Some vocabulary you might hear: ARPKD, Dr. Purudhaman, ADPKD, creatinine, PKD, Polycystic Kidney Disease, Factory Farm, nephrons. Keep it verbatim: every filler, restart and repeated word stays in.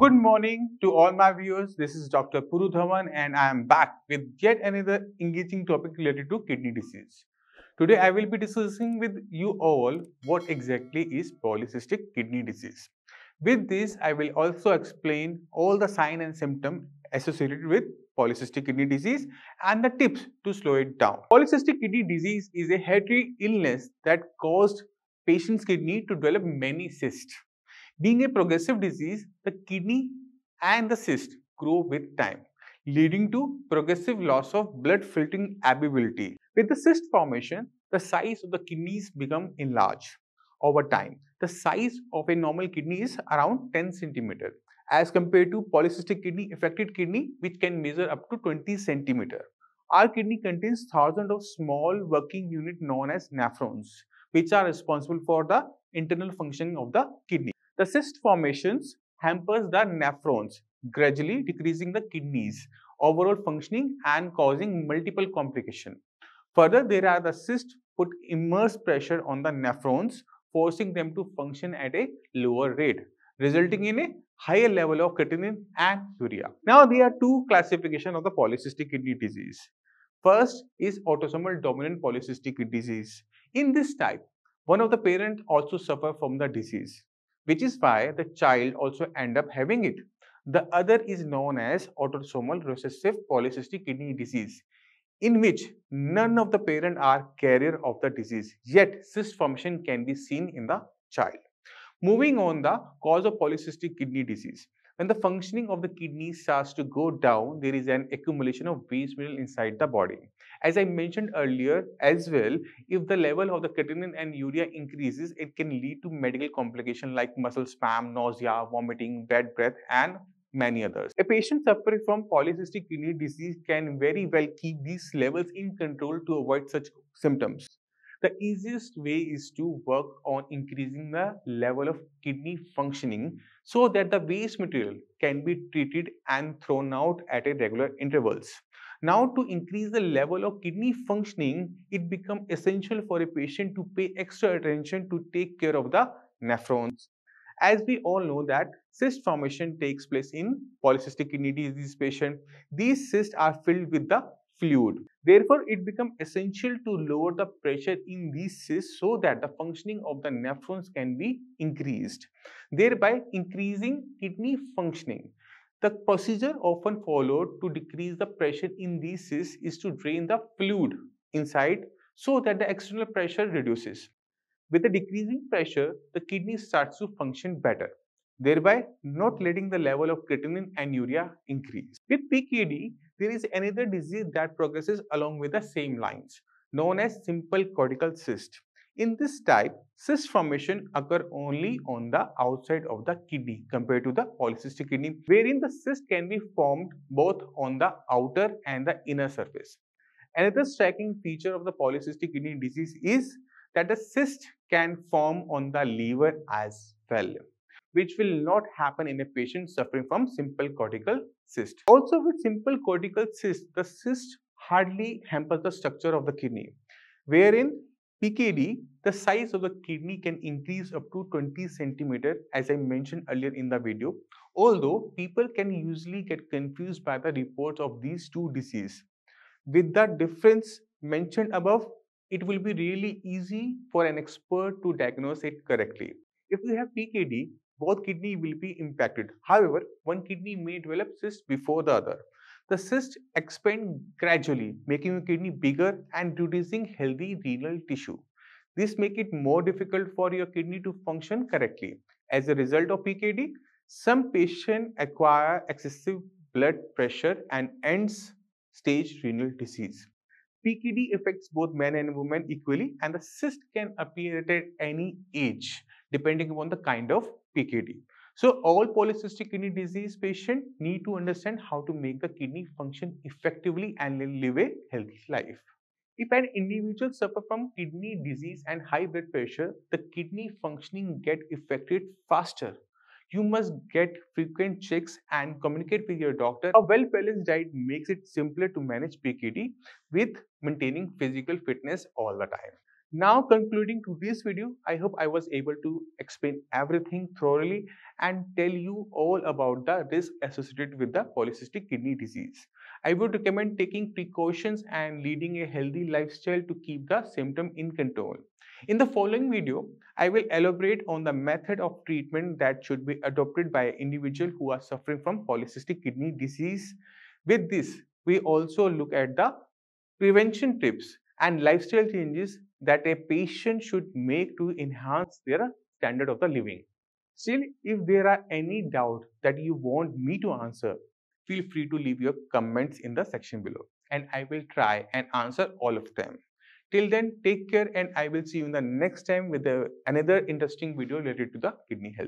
Good morning to all my viewers. This is Doctor Purudhaman and I am back with yet another engaging topic related to kidney disease. Today I will be discussing with you all what exactly is polycystic kidney disease. With this I will also explain all the signs and symptoms associated with polycystic kidney disease and the tips to slow it down. Polycystic kidney disease is a hereditary illness that caused patient's kidney to develop many cysts. Being a progressive disease, the kidney and the cyst grow with time, leading to progressive loss of blood filtering ability. With the cyst formation, the size of the kidneys become enlarged over time. The size of a normal kidney is around ten centimeters as compared to polycystic kidney affected kidney, which can measure up to twenty centimeters. Our kidney contains thousands of small working units known as nephrons, which are responsible for the internal functioning of the kidney. The cyst formations hampers the nephrons, gradually decreasing the kidney's overall functioning and causing multiple complications. Further, there are the cysts put immense pressure on the nephrons, forcing them to function at a lower rate, resulting in a higher level of creatinine and urea. Now, there are two classifications of the polycystic kidney disease. First is autosomal dominant polycystic kidney disease. In this type, one of the parents also suffers from the disease, which is why the child also ends up having it. The other is known as autosomal recessive polycystic kidney disease, in which none of the parents are carrier of the disease, yet cyst formation can be seen in the child. Moving on, the cause of polycystic kidney disease. When the functioning of the kidney starts to go down, there is an accumulation of waste mineral inside the body. As I mentioned earlier as well, if the level of the creatinine and urea increases, it can lead to medical complications like muscle spasm, nausea, vomiting, bad breath and many others. A patient suffering from polycystic kidney disease can very well keep these levels in control to avoid such symptoms. The easiest way is to work on increasing the level of kidney functioning so that the waste material can be treated and thrown out at regular intervals. Now, to increase the level of kidney functioning, it becomes essential for a patient to pay extra attention to take care of the nephrons. As we all know that cyst formation takes place in polycystic kidney disease patient. These cysts are filled with the fluid. Therefore, it becomes essential to lower the pressure in these cysts so that the functioning of the nephrons can be increased, thereby increasing kidney functioning. The procedure often followed to decrease the pressure in these cysts is to drain the fluid inside so that the external pressure reduces. With the decreasing pressure, the kidney starts to function better, thereby not letting the level of creatinine and urea increase. With P K D, there is another disease that progresses along with the same lines, known as simple cortical cyst. In this type, cyst formation occurs only on the outside of the kidney compared to the polycystic kidney, wherein the cyst can be formed both on the outer and the inner surface. Another striking feature of the polycystic kidney disease is that the cyst can form on the liver as well, which will not happen in a patient suffering from simple cortical cyst. Also, with simple cortical cyst, the cyst hardly hampers the structure of the kidney, wherein P K D, the size of the kidney can increase up to twenty centimeters, as I mentioned earlier in the video, although people can usually get confused by the reports of these two diseases. With the difference mentioned above, it will be really easy for an expert to diagnose it correctly. If you have P K D, both kidneys will be impacted. However, one kidney may develop cysts before the other. The cysts expand gradually, making your kidney bigger and reducing healthy renal tissue. This makes it more difficult for your kidney to function correctly. As a result of P K D, some patients acquire excessive blood pressure and ends stage renal disease. P K D affects both men and women equally, and the cyst can appear at any age, depending upon the kind of P K D. So, all polycystic kidney disease patients need to understand how to make the kidney function effectively and live a healthy life. If an individual suffers from kidney disease and high blood pressure, the kidney functioning gets affected faster. You must get frequent checks and communicate with your doctor. A well-balanced diet makes it simpler to manage P K D with maintaining physical fitness all the time. Now concluding today's video, I hope I was able to explain everything thoroughly and tell you all about the risk associated with the polycystic kidney disease. I would recommend taking precautions and leading a healthy lifestyle to keep the symptom in control. In the following video, I will elaborate on the method of treatment that should be adopted by individuals who are suffering from polycystic kidney disease. With this, we also look at the prevention tips and lifestyle changes that a patient should make to enhance their standard of the living. Still, if there are any doubts that you want me to answer, feel free to leave your comments in the section below and I will try and answer all of them. Till then, take care and I will see you in the next time with another interesting video related to the kidney health.